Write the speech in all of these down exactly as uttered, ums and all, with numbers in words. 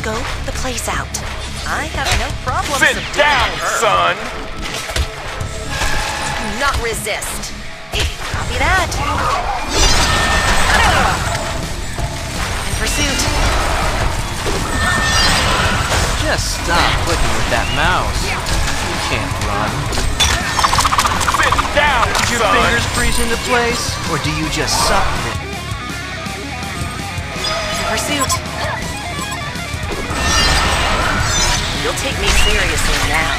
scope the place out. I have no problem. Sit down, son! Do not resist. Copy that. In pursuit. Just stop clicking with that mouse. You can't run. Sit down, son! Did your fingers freeze into place? Or do you just suck it? In pursuit. You'll take me seriously now.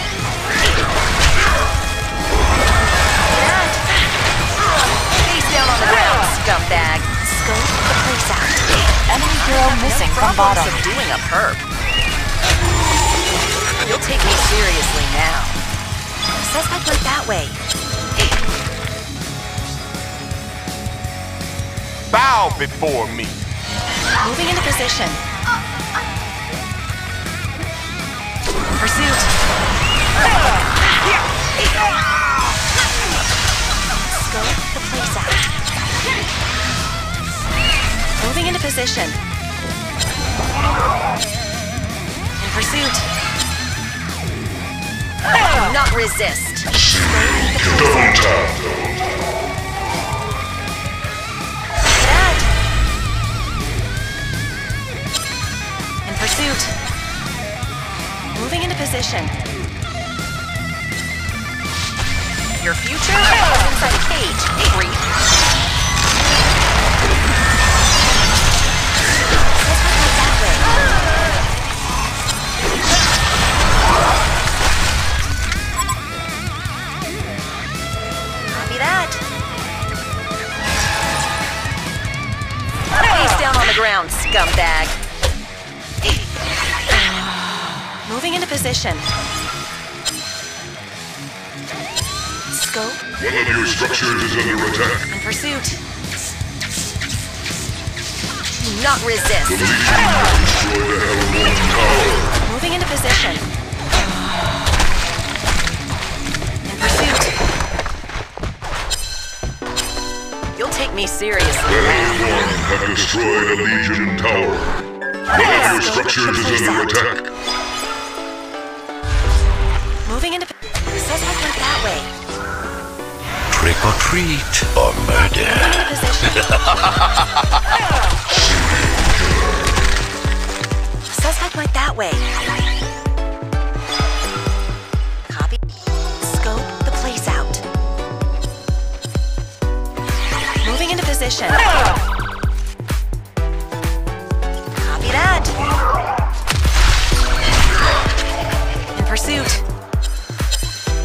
Face down on the ground, scumbag. Scope the place out. Enemy girl missing from bottom. Of doing a perp. You'll take me seriously now. Suspect went that way. Bow before me. Moving into position. Pursuit. Scope the place out. Moving into position. In pursuit. Do not resist. In pursuit. Moving into position. Your future is inside a cage, creep. Copy that. Face down on the ground, scumbag. Moving into position. Scope. One of your structures is under attack. In pursuit. Do not resist. The destroy the Hellborn Tower. Moving into position. In pursuit. You'll take me seriously. The Hellborn have destroyed a Legion Tower. One of your structures is under attack. Trick or treat or murder. Suspect went that way. Copy. Scope the place out. Moving into position. Copy that. In pursuit.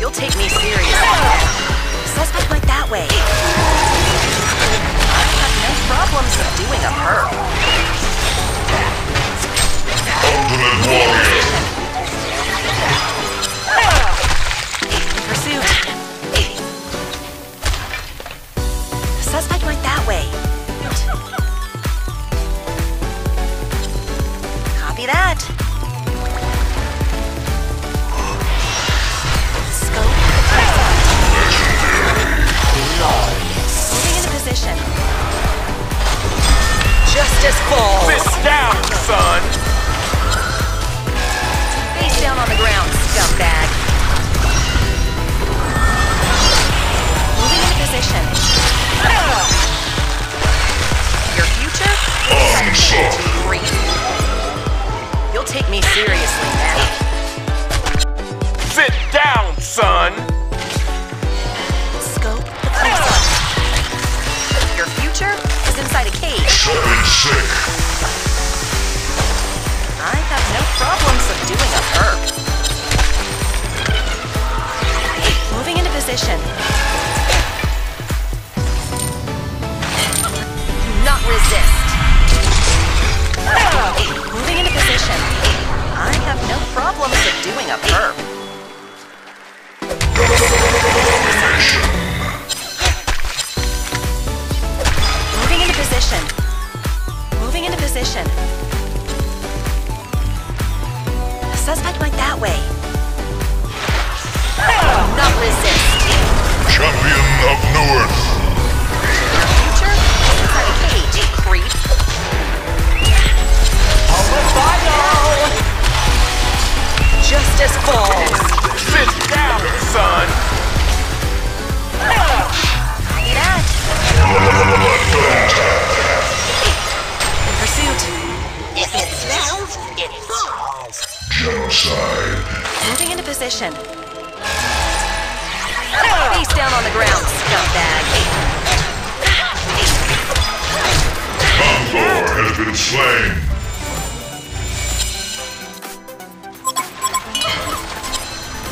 You'll take me seriously. Suspect went that way. I have no problems with doing a perp. Ultimate warrior. In pursuit. Suspect went that way. Copy that. Moving into position. Justice falls. Fist down, son. Face down on the ground, scumbag. Moving into position. Your future? I'm sure. You'll take me seriously now. Sit down, son. Inside a cage. Seven sick. I have no problems with doing a perp. Moving into position. Do not resist. Moving into position. I have no problems with doing a perp. Domination. Moving into position. The suspect went that way. Not resist. Champion of New Earth. Your future is inside a cage, creep. I'll let by now. justice falls. Sit down, son. Pursuit. If it smells, it falls. Genocide. Moving into position. Face down on the ground, scumbag. Mongor has been slain.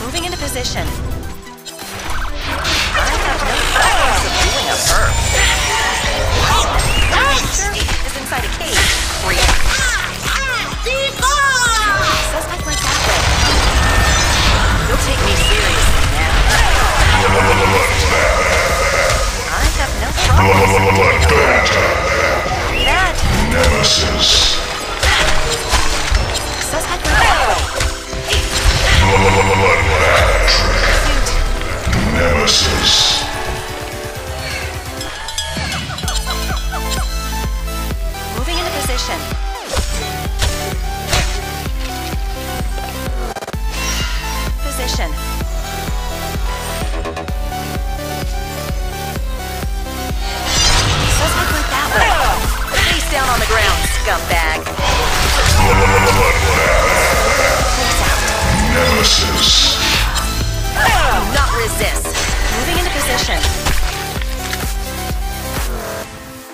Moving into position. I have no problems of doing a burp. Surely is inside a cage. Freak. Suspect like that way. You'll take me seriously. I have no problems. That nemesis. Suspect like nemesis. Moving into position. Position. Down on the ground, scumbag. Nemesis. Do not resist. Moving into position.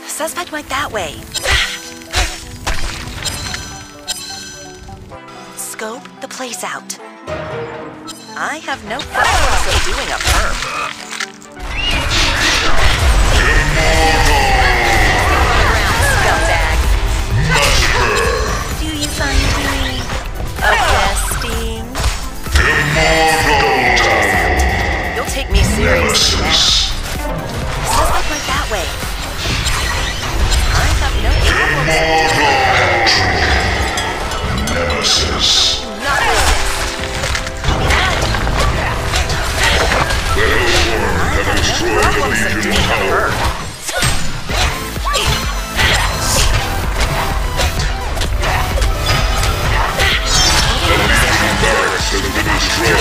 Suspect went that way. Scope the place out. I have no problems of doing a perm. Do you find me arresting? Immortal. You'll take me seriously now. Suspect went that way. I have no immortal. Nemesis. Not resist. Well, I have no problems in being a bird. Creature is inside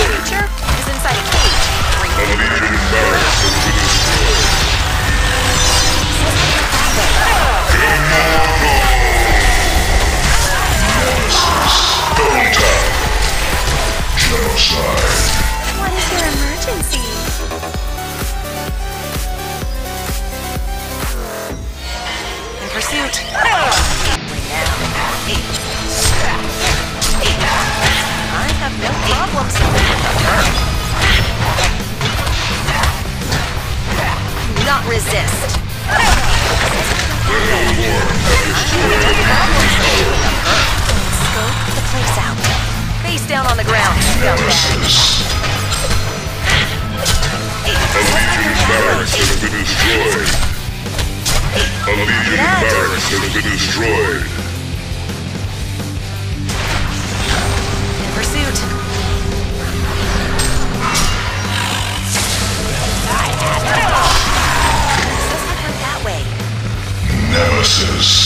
a cage. Bring it in. What is your emergency? In pursuit. I have no problems with her. Do not resist. I have no problems with her. Scope the place out. Face down on the ground. Nemesis. A Legion barracks has been destroyed. A Legion barracks has been destroyed. Pursuit. I have no. That way. Nemesis.